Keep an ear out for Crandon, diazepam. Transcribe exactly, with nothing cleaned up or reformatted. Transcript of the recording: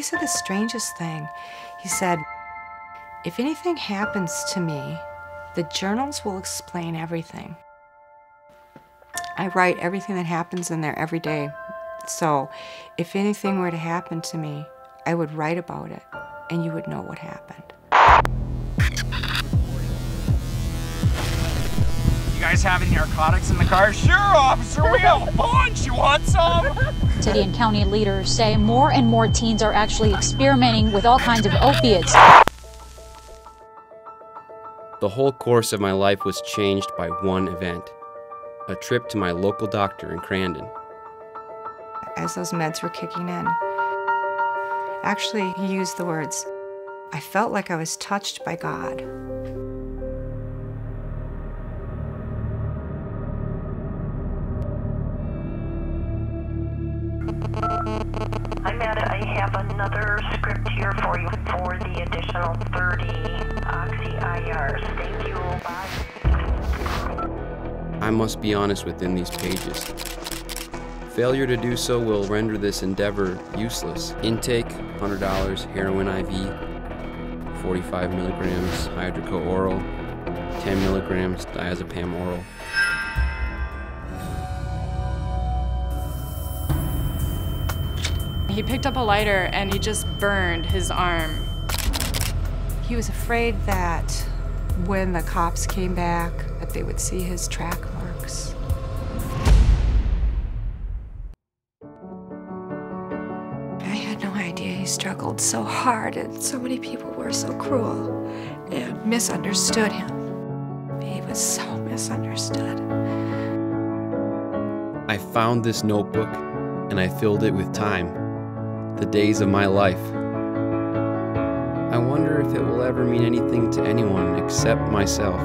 He said the strangest thing. He said, if anything happens to me, the journals will explain everything. I write everything that happens in there every day. So if anything were to happen to me, I would write about it and you would know what happened. You guys have any narcotics in the car? Sure, officer, we have a bunch. You want some? City and county leaders say more and more teens are actually experimenting with all kinds of opiates. The whole course of my life was changed by one event, a trip to my local doctor in Crandon. As those meds were kicking in, actually, he used the words, I felt like I was touched by God. I'm at it. I have another script here for you for the additional thirty Oxy I Rs. Thank you. Bye. I must be honest within these pages. Failure to do so will render this endeavor useless. Intake, one hundred dollars, heroin I V, forty-five milligrams, hydrocooral, ten milligrams, diazepam oral. He picked up a lighter and he just burned his arm. He was afraid that when the cops came back, that they would see his track marks. I had no idea he struggled so hard and so many people were so cruel and misunderstood him. He was so misunderstood. I found this notebook and I filled it with time. The days of my life. I wonder if it will ever mean anything to anyone except myself.